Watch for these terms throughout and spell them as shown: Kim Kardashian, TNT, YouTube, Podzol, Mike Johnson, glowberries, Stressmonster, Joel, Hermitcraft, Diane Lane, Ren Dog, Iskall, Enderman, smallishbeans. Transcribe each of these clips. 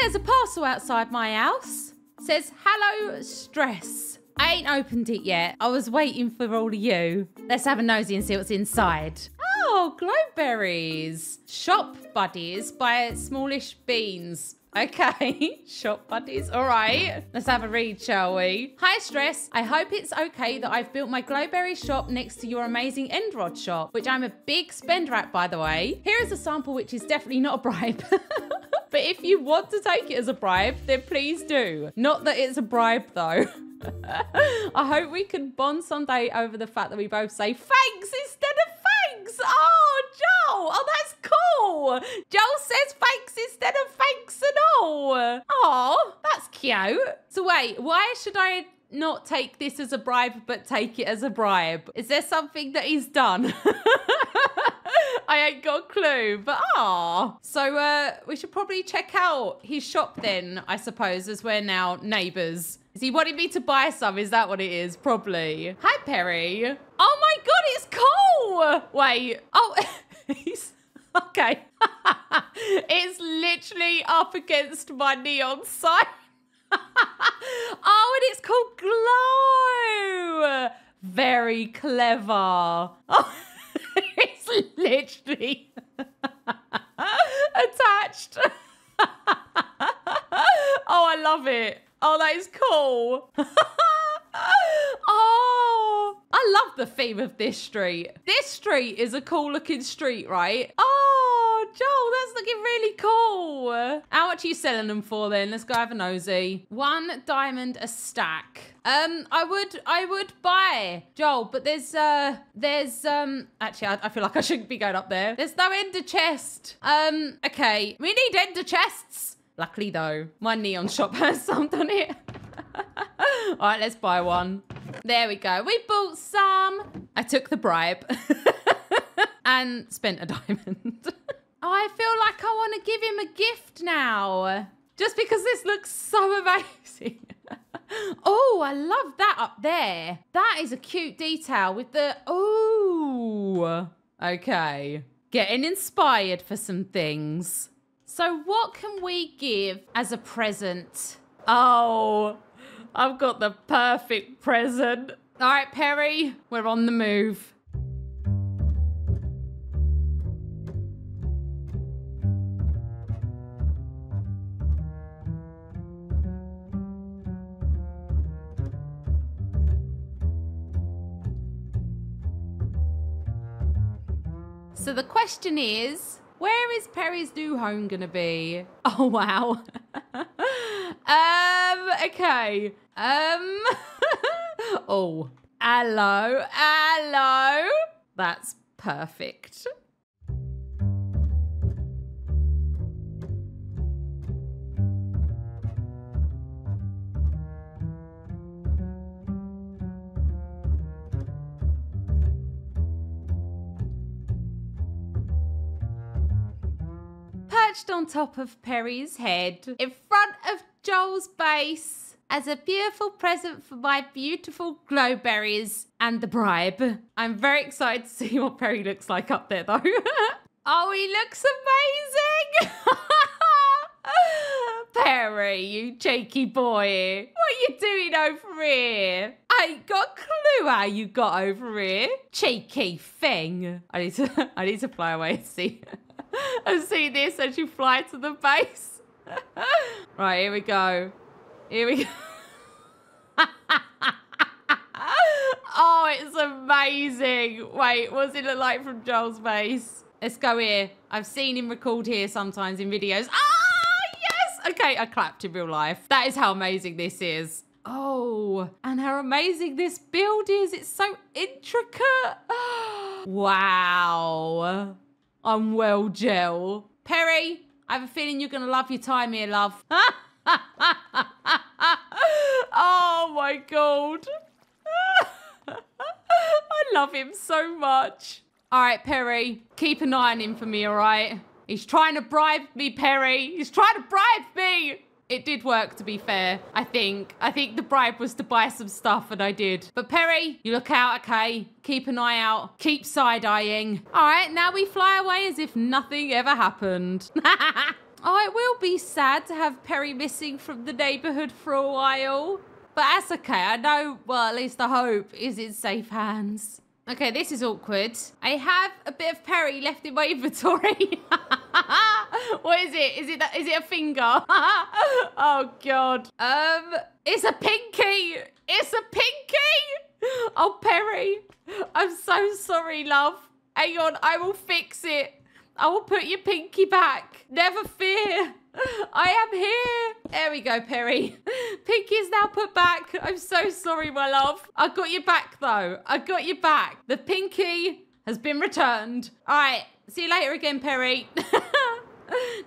There's a parcel outside my house. It says, hello, stress. I ain't opened it yet. I was waiting for all of you. Let's have a nosy and see what's inside. Oh, glowberries. Shop buddies by smallish beans. Okay, shop buddies. All right, let's have a read, shall we? Hi, Stress. I hope it's okay that I've built my glowberry shop next to your amazing end rod shop, which I'm a big spender at, by the way. Here is a sample, which is definitely not a bribe. But if you want to take it as a bribe, then please do. Not that it's a bribe, though. I hope we can bond someday over the fact that we both say thanks instead of thanks. Oh, Joel. Oh, that's cool. Joel says thanks instead of thanks and all. Oh, that's cute. So wait, why should I not take this as a bribe, but take it as a bribe? Is there something that he's done? I ain't got a clue, but ah. So we should probably check out his shop then, I suppose, as we're now neighbours. Is he wanting me to buy some? Is that what it is? Probably. Hi, Perry. Oh my God, it's cool. Wait. Oh, he's okay. It's literally up against my neon sign. Oh, and it's called Glow. Very clever. Oh, it's literally attached. Oh, I love it. Oh, that is cool. Oh, I love the theme of this street. This street is a cool looking street, right? Oh, Joel, that's looking really cool. How much are you selling them for then? Let's go have a nosy. 1 diamond a stack. I would buy, Joel, but there's actually, I feel like I shouldn't be going up there. There's no ender chest. Okay, we need ender chests. Luckily though, my neon shop has some on it. All right, let's buy one. There we go. We bought some. I took the bribe and spent a diamond. Oh, I feel like I want to give him a gift now. Just because this looks so amazing. Oh, I love that up there. That is a cute detail with the, oh, okay. Getting inspired for some things. So what can we give as a present? Oh, I've got the perfect present. All right, Perry, we're on the move. So the question is, where is Perry's new home gonna be? Oh, wow. Okay. Oh, hello, hello. That's perfect. Perched on top of Perry's head, in front of Joel's base, as a beautiful present for my beautiful glowberries and the bribe. I'm very excited to see what Perry looks like up there though. Oh, he looks amazing! Perry, you cheeky boy. What are you doing over here? I ain't got a clue how you got over here. Cheeky thing. I need to fly away and see. And see this as you fly to the base. Right, here we go. Here we go. Oh, it's amazing. Wait, what's it look like from Joel's base? Let's go here. I've seen him record here sometimes in videos. Ah, yes! Okay, I clapped in real life. That is how amazing this is. Oh, and how amazing this build is. It's so intricate. Wow. I'm well, Joel. Perry, I have a feeling you're going to love your time here, love. Oh, my God. I love him so much. All right, Perry, keep an eye on him for me, all right? He's trying to bribe me, Perry. He's trying to bribe me. It did work, to be fair, I think. I think the bribe was to buy some stuff, and I did. But Perry, you look out, okay? Keep an eye out. Keep side-eyeing. All right, now we fly away as if nothing ever happened. Oh, it will be sad to have Perry missing from the neighborhood for a while. But that's okay. I know, well, at least I hope, is in safe hands. Okay, this is awkward. I have a bit of Perry left in my inventory. What is it? Is it a finger? Oh, God. It's a pinky. It's a pinky. Oh, Perry. I'm so sorry, love. Hang on, I will fix it. I will put your pinky back. Never fear. I am here. There we go, Perry. Pinky is now put back. I'm so sorry, my love. I got you back, though. I got you back. The pinky has been returned. All right. See you later again, Perry.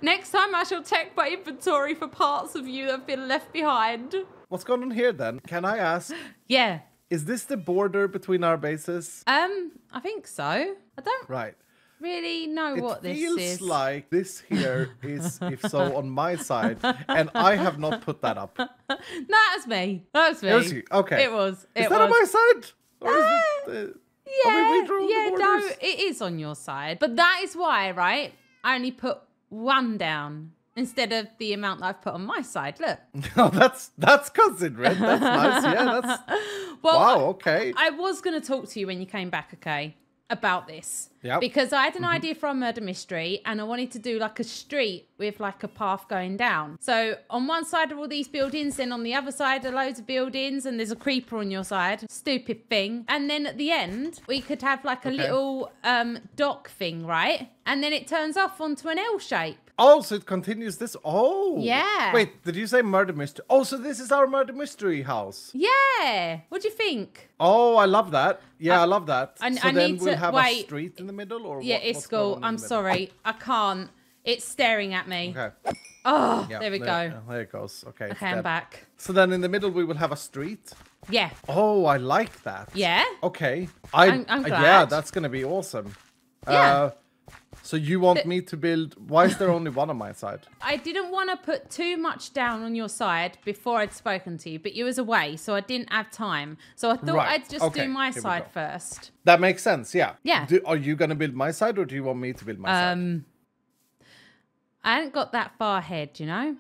Next time, I shall check my inventory for parts of you that have been left behind. What's going on here, then? Can I ask? Yeah. Is this the border between our bases? I think so. I don't... Right. Really know what this is. It feels like this here is, if so, on my side, and I have not put that up. No, that's me. That was me. It was you. Okay. It was. Is that on my side? Or is it, yeah. Are we redrawing the borders? No, it is on your side. But that is why, right? I only put one down instead of the amount that I've put on my side. Look. No, that's considerate. That's nice. Yeah, that's. Well, wow. Okay. I was gonna talk to you when you came back. Okay. About this, yep. Because I had an idea for a murder mystery and I wanted to do like a street with like a path going down. So on one side are all these buildings, then on the other side are loads of buildings, and there's a creeper on your side. Stupid thing. And then at the end, we could have like a little dock thing, right? And then it turns off onto an L shape. Oh, so it continues this. Oh. Yeah. Wait, did you say murder mystery? Oh, so this is our murder mystery house. Yeah. What do you think? Oh, I love that. Yeah, I love that. So then we'll have a street in the middle or what? Yeah, Iskall. I'm sorry. I can't. It's staring at me. Okay. Oh, yeah, there we go. There it goes. Okay. Okay, I'm back. So then in the middle, we will have a street. Yeah. Oh, I like that. Yeah. Okay. I'm glad. Yeah, that's going to be awesome. Yeah. So you want me to build... Why is there only one on my side? I didn't want to put too much down on your side before I'd spoken to you, but you was away, so I didn't have time. So I thought I'd just do my side first. That makes sense, yeah. Yeah. Are you going to build my side, or do you want me to build my side? I haven't got that far ahead, you know?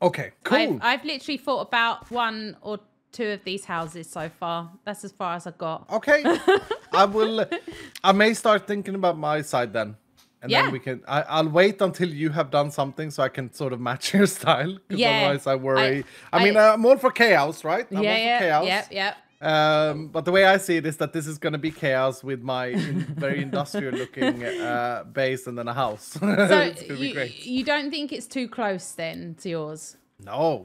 Okay, cool. I've literally thought about one or two of these houses so far. That's as far as I got. Okay. I may start thinking about my side then. And then we can, I'll wait until you have done something so I can sort of match your style. Yeah. Otherwise I worry. I mean, I'm all for chaos, right? I'm all for chaos. Yeah. But the way I see it is that this is going to be chaos with my very industrial looking base and then a house. So it's going to be great. You don't think it's too close then to yours? No.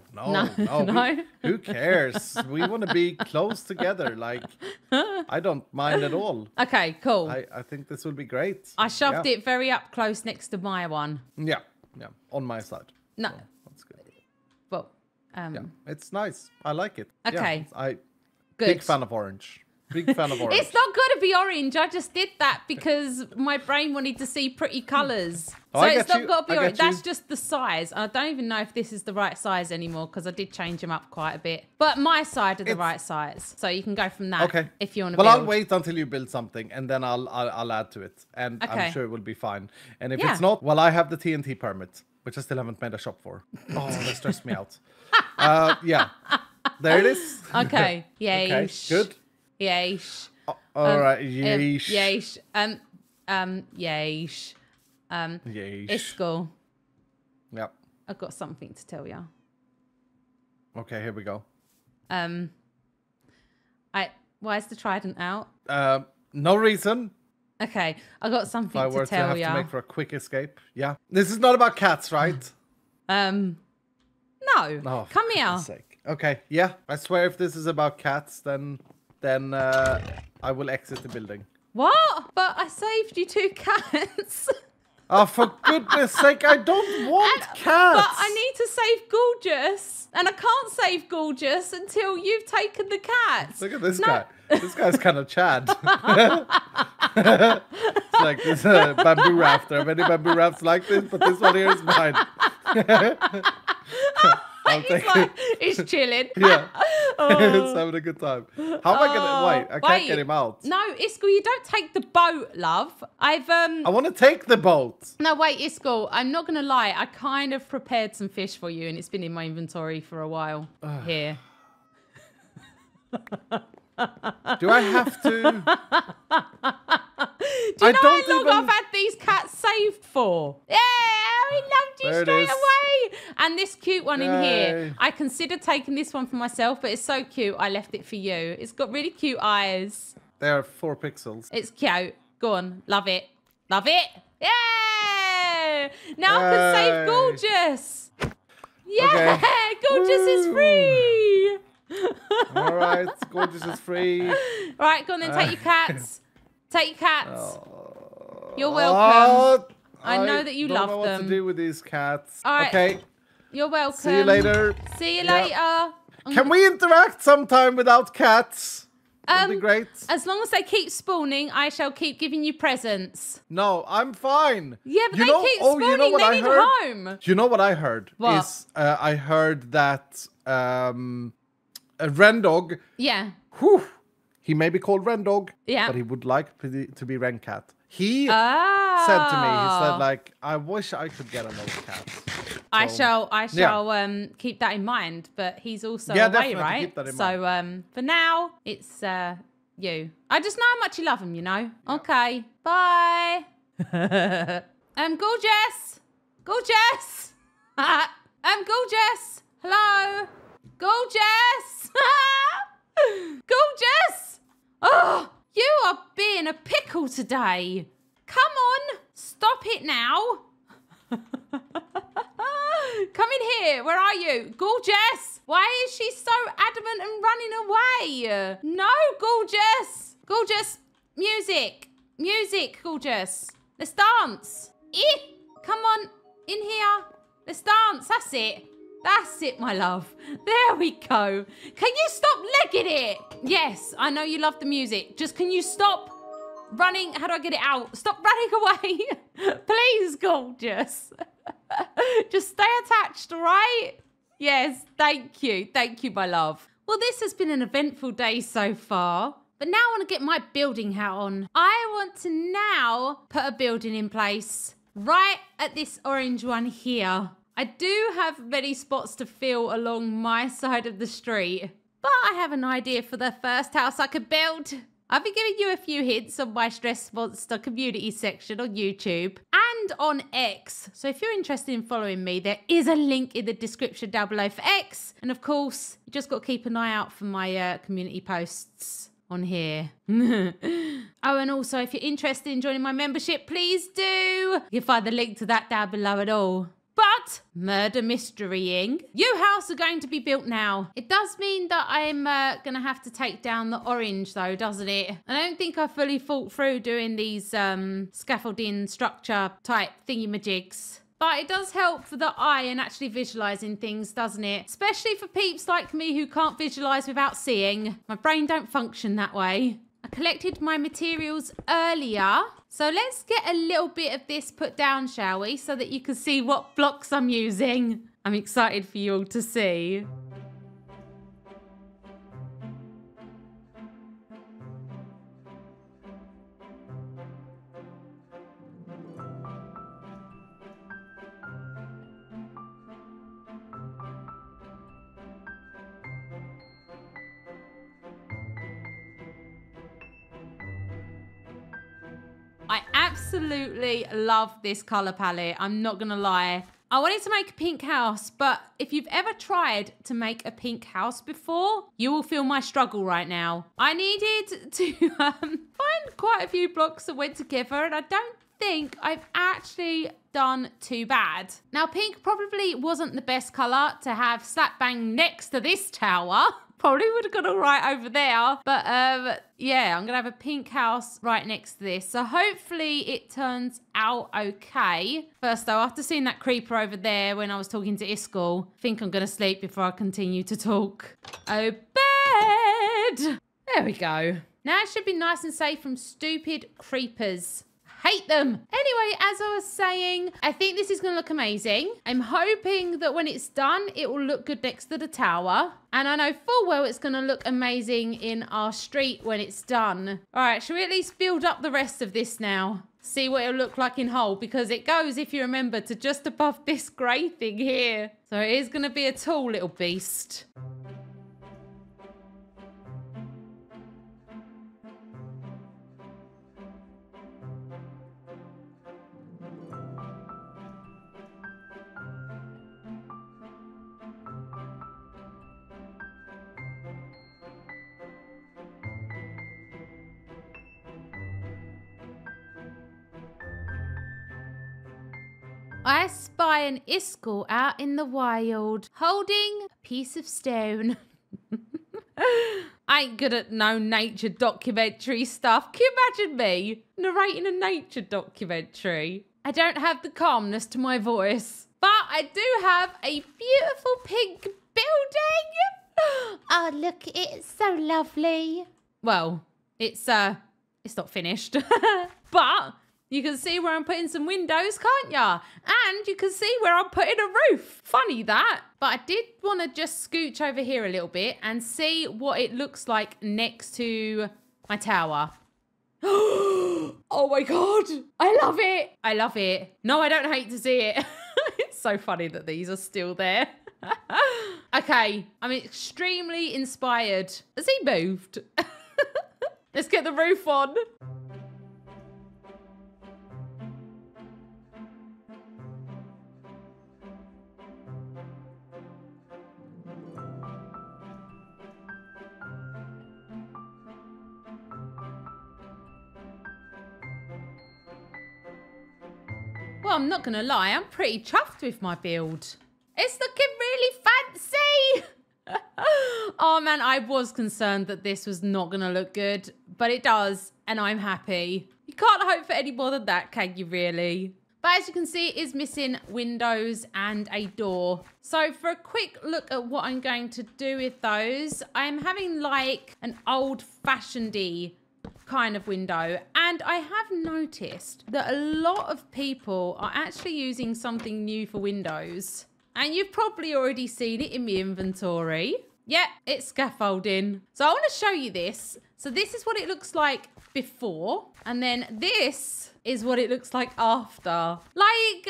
Who cares? We want to be close together. Like, I don't mind at all. Okay, cool. I think this will be great. I shoved it very up close next to my one. Yeah, on my side. No. So that's good. Well, it's nice. I like it. Okay. Yeah, big fan of orange. Big fan of orange. It's not going to be orange. I just did that because my brain wanted to see pretty colours. Oh, so it's not going to be orange. That's just the size. I don't even know if this is the right size anymore because I did change them up quite a bit. But my side are the right size. So you can go from that if you want to build. Well, I'll wait until you build something and then I'll add to it. And I'm sure it will be fine. And if it's not, well, I have the TNT permit, which I still haven't made a shop for. Oh, that stressed me out. Yeah. There it is. Okay. Yay. Okay. Good. Yeesh. All right. Yeesh. Yeesh. Yeesh. Yeesh. Iskall. Yep. I've got something to tell you. Okay, here we go. Why is the trident out? No reason. Okay, I got something to tell you. I have to make for a quick escape. Yeah. This is not about cats, right? No. Oh, come here. Sake. Okay. Yeah. I swear, if this is about cats, then I will exit the building. What? But I saved you two cats. Oh, for goodness sake, I don't want cats. But I need to save Gorgeous. And I can't save Gorgeous until you've taken the cats. Look at this guy. This guy's kind of Chad. It's like this bamboo raft. There are many bamboo rafts like this, but this one here is mine. He's chilling. Yeah. He's having a good time. How am I going to... Wait, I can't get him out. No, Iskall, you don't take the boat, love. I want to take the boat. No, wait, Iskall, I'm not going to lie. I kind of prepared some fish for you, and it's been in my inventory for a while here. Do I have to? Do you know how long I've had these cats saved for? Yeah, I loved you straight away. And this cute one in here. I considered taking this one for myself, but it's so cute, I left it for you. It's got really cute eyes. They are 4 pixels. It's cute. Go on. Love it. Love it. Yeah. Now I can save Gorgeous. Yeah. Okay. Gorgeous is free. All right, Gorgeous is free. All right, go on then, take your cats. Take your cats. You're welcome. I know that you love them. I don't know what to do with these cats. All right. Okay. You're welcome. See you later. See you later. Can we interact sometime without cats? That'd be great. As long as they keep spawning, I shall keep giving you presents. No, I'm fine. Yeah, but they keep spawning. You know what I heard? Home. You know what I heard? What? Is, I heard that... Ren Dog. Yeah. Whew, he may be called Ren Dog, but he would like to be Ren Cat. He said to me, he said, like, I wish I could get another cat. So, I shall keep that in mind, but he's also away, right? Keep that in mind. So for now, it's you. I just know how much you love him, you know? Yeah. Okay, bye. Gorgeous. Gorgeous. Gorgeous. Hello. Gorgeous! Gorgeous! Oh, you are being a pickle today. Come on, stop it now. Come in here, where are you? Gorgeous! Why is she so adamant and running away? No, Gorgeous! Gorgeous, music. Music, Gorgeous. Let's dance. Come on, in here. Let's dance, that's it. That's it, my love. There we go. Can you stop legging it? Yes, I know you love the music. Just can you stop running? How do I get it out? Stop running away. Please, Gorgeous. Just stay attached, all right? Yes, thank you. Thank you, my love. Well, this has been an eventful day so far. But now I want to get my building hat on. I want to now put a building in place right at this orange one here. I do have many spots to fill along my side of the street, but I have an idea for the first house I could build. I've been giving you a few hints on my Stress Monster community section on YouTube and on X. So if you're interested in following me, there is a link in the description down below for X. And of course, you just got to keep an eye out for my community posts on here. Oh, and also if you're interested in joining my membership, please do. You'll find the link to that down below and all. But murder mysterying, your house are going to be built now. It does mean that I'm gonna have to take down the orange though, doesn't it? I don't think I fully thought through doing these scaffolding structure type thingy-majigs. But it does help for the eye and actually visualising things, doesn't it? Especially for peeps like me who can't visualise without seeing. My brain don't function that way. I collected my materials earlier. So let's get a little bit of this put down, shall we? So that you can see what blocks I'm using. I'm excited for you all to see. I absolutely love this color palette. I'm not gonna lie. I wanted to make a pink house, but if you've ever tried to make a pink house before, you will feel my struggle right now. I needed to find quite a few blocks that went together, and I don't think I've actually done too bad. Now, pink probably wasn't the best color to have slap bang next to this tower. Probably would have gone all right over there. But yeah, I'm going to have a pink house right next to this. So hopefully it turns out okay. First though, after seeing that creeper over there when I was talking to Iskall, I think I'm going to sleep before I continue to talk. Oh, bed! There we go. Now it should be nice and safe from stupid creepers. hate them. Anyway, as I was saying, I think this is going to look amazing. I'm hoping that when it's done, it will look good next to the tower. And I know full well it's going to look amazing in our street when it's done. All right, shall we at least build up the rest of this now? See what it'll look like in whole, because it goes, if you remember, to just above this grey thing here. So it is going to be a tall little beast. I spy an Iskall out in the wild, holding a piece of stone. I ain't good at no nature documentary stuff. Can you imagine me narrating a nature documentary? I don't have the calmness to my voice, but I do have a beautiful pink building. Oh, look, it's so lovely. Well, it's not finished, but you can see where I'm putting some windows, can't ya? And you can see where I'm putting a roof. Funny that. But I did want to just scooch over here a little bit and see what it looks like next to my tower. Oh my God. I love it. I love it. No, I don't hate to see it. It's so funny that these are still there. Okay. I'm extremely inspired. Has he moved? Let's get the roof on. Well, I'm not going to lie, I'm pretty chuffed with my build. It's looking really fancy. Oh man, I was concerned that this was not going to look good, but it does, and I'm happy. You can't hope for any more than that, can you really? But as you can see, it is missing windows and a door. So for a quick look at what I'm going to do with those, I'm having like an old-fashioned-y kind of window, and I have noticed that a lot of people are actually using something new for windows, and you've probably already seen it in my inventory. Yeah, it's scaffolding. So I want to show you this. So this is what it looks like before, and then this is what it looks like after. Like,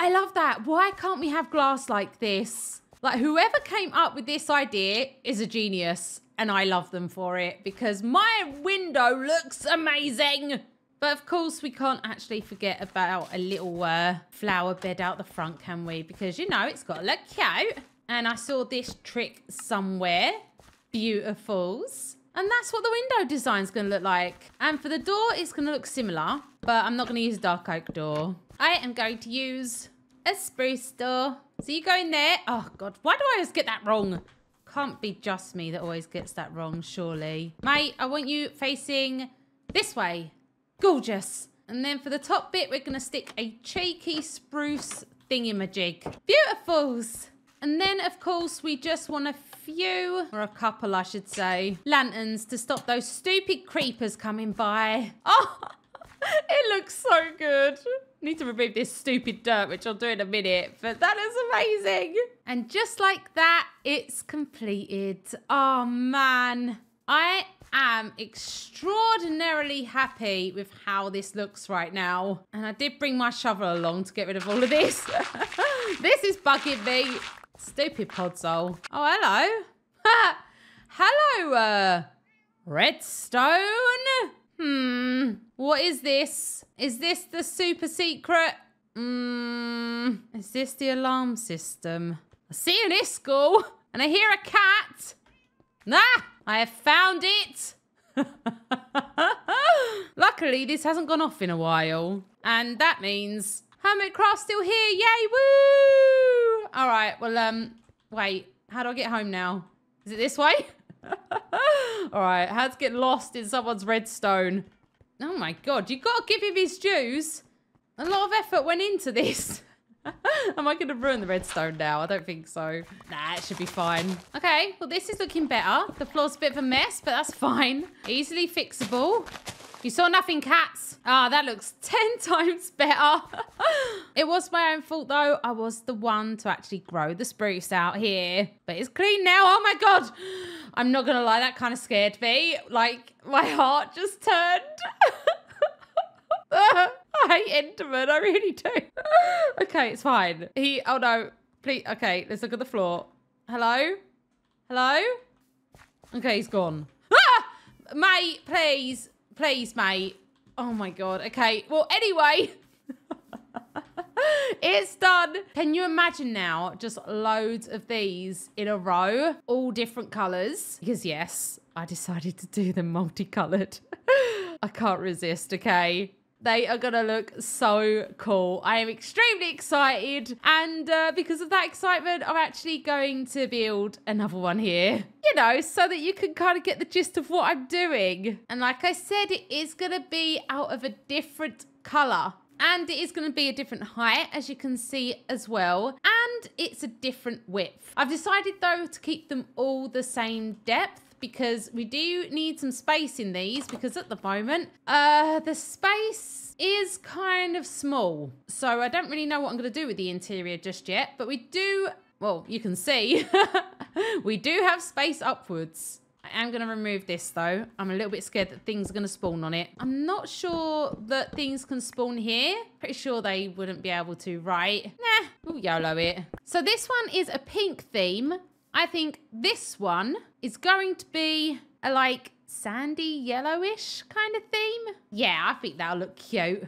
I love that. Why can't we have glass like this? Like, whoever came up with this idea is a genius. And I love them for it, because my window looks amazing. But of course, we can't actually forget about a little flower bed out the front, can we? Because, you know, it's got to look cute. And I saw this trick somewhere. Beautifuls. And that's what the window design's going to look like. And for the door, it's going to look similar. But I'm not going to use a dark oak door. I am going to use a spruce door. So you go in there. Oh, God. Why do I always get that wrong? Can't be just me that always gets that wrong, surely. Mate, I want you facing this way. Gorgeous. And then for the top bit, we're going to stick a cheeky spruce thingamajig. Beautifuls. And then, of course, we just want a few, or a couple, I should say, lanterns to stop those stupid creepers coming by. Oh, it looks so good. Need to remove this stupid dirt, which I'll do in a minute, but that is amazing. And just like that, it's completed. Oh man, I am extraordinarily happy with how this looks right now. And I did bring my shovel along to get rid of all of this. This is bugging me. Stupid podzol. Oh, hello. Hello, redstone. What is this? Is this the super secret? Is this the alarm system? I see an Iskall and I hear a cat. Ah, I have found it. Luckily, this hasn't gone off in a while. And that means Hermitcraft's still here. Yay, woo! All right, well, wait, how do I get home now? Is it this way? All right, how to get lost in someone's redstone. Oh my God, you've got to give him his dues. A lot of effort went into this. Am I going to ruin the redstone now? I don't think so. Nah, it should be fine. Okay, well, this is looking better. The floor's a bit of a mess, but that's fine. Easily fixable. You saw nothing, cats. Ah, that looks 10 times better. It was my own fault, though. I was the one to actually grow the spruce out here. But it's clean now. Oh, my God. I'm not going to lie. That kind of scared me. Like, my heart just turned. I hate Enderman. I really do. Okay, it's fine. He... Oh, no. Please. Okay, let's look at the floor. Hello? Hello? Okay, he's gone. Ah! Mate, please. Please, mate. Oh, my God. Okay. Well, anyway... It's done. Can you imagine now just loads of these in a row, all different colors? Because yes, I decided to do them multicolored. I can't resist, okay? They are gonna look so cool. I am extremely excited. And because of that excitement, I'm actually going to build another one here, you know, so that you can kind of get the gist of what I'm doing. And like I said, it is gonna be out of a different color. And it is going to be a different height, as you can see as well. And it's a different width. I've decided, though, to keep them all the same depth because we do need some space in these because at the moment, the space is kind of small. So I don't really know what I'm going to do with the interior just yet. But we do, well, you can see, we do have space upwards. I am going to remove this, though. I'm a little bit scared that things are going to spawn on it. I'm not sure that things can spawn here. Pretty sure they wouldn't be able to, right? Nah, we'll YOLO it. So this one is a pink theme. I think this one is going to be a, like, sandy yellowish kind of theme. Yeah, I think that'll look cute.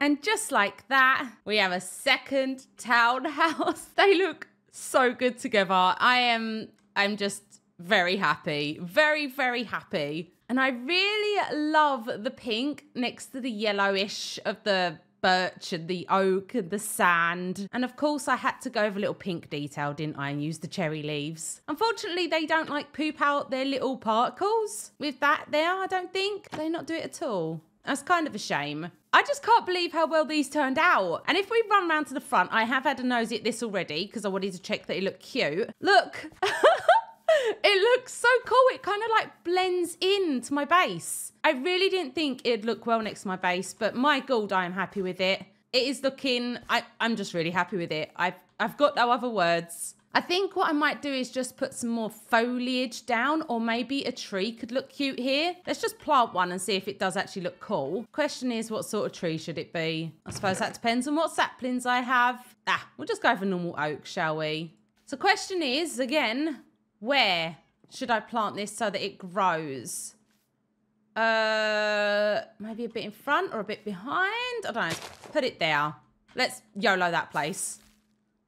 And just like that, we have a second townhouse. They look so good together. I'm just very happy. Very, very happy. And I really love the pink next to the yellowish of the birch and the oak and the sand. And of course, I had to go over a little pink detail, didn't I? And use the cherry leaves. Unfortunately, they don't like poop out their little particles with that there, I don't think. They not do it at all. That's kind of a shame. I just can't believe how well these turned out. And if we run round to the front, I have had a nosy at this already because I wanted to check that it looked cute. Look, it looks so cool. It kind of like blends into my base. I really didn't think it'd look well next to my base, but my God, I am happy with it. It is looking, I'm just really happy with it. I've got no other words. I think what I might do is just put some more foliage down, or maybe a tree could look cute here. Let's just plant one and see if it does actually look cool. Question is, what sort of tree should it be? I suppose that depends on what saplings I have. Ah, we'll just go for normal oak, shall we? So question is, again, where should I plant this so that it grows? Maybe a bit in front or a bit behind? I don't know. Put it there. Let's YOLO that place.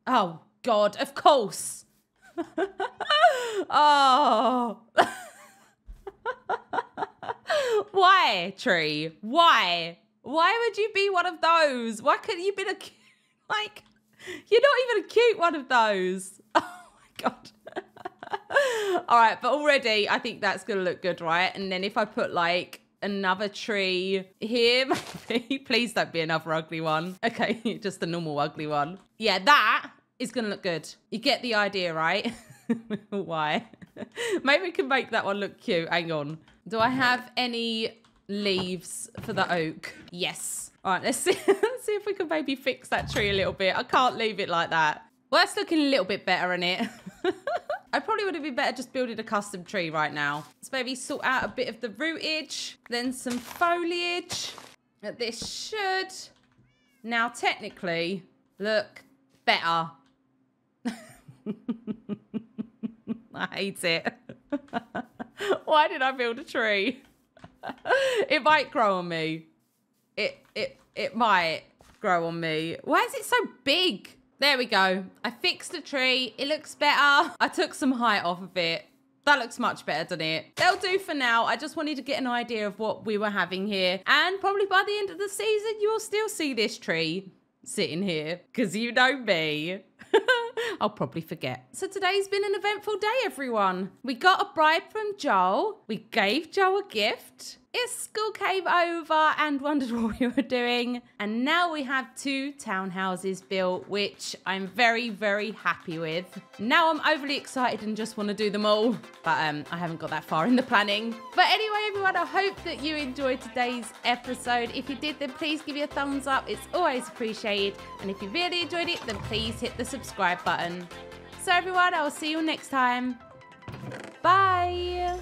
Oh, God, of course. Oh. Why, tree? Why? Why would you be one of those? Why couldn't you be a cute, like, you're not even a cute one of those. Oh, my God. All right, but already I think that's going to look good, right? And then if I put, like, another tree here, maybe. Please don't be another ugly one. Okay, just a normal ugly one. Yeah, that... It's going to look good. You get the idea, right? Why? Maybe we can make that one look cute. Hang on. Do I have any leaves for the oak? Yes. All right, let's see, see if we can maybe fix that tree a little bit. I can't leave it like that. Well, that's looking a little bit better, isn't it? I probably would have been better just building a custom tree right now. Let's maybe sort out a bit of the rootage, then some foliage. This should now technically look better. I hate it. Why did I build a tree? It might grow on me. It might grow on me. Why is it so big? There we go. I fixed the tree. It looks better. I took some height off of it. That looks much better, doesn't it? They'll do for now. I just wanted to get an idea of what we were having here. And probably by the end of the season, you'll still see this tree sitting here, because you know me. I'll probably forget. So today's been an eventful day, everyone. We got a bribe from Joel. We gave Joel a gift. Iskall came over and wondered what we were doing. And now we have 2 townhouses built, which I'm very, very happy with. Now I'm overly excited and just want to do them all. But I haven't got that far in the planning. But anyway, everyone, I hope that you enjoyed today's episode. If you did, then please give it a thumbs up. It's always appreciated. And if you really enjoyed it, then please hit the subscribe button. So everyone, I'll see you next time. Bye.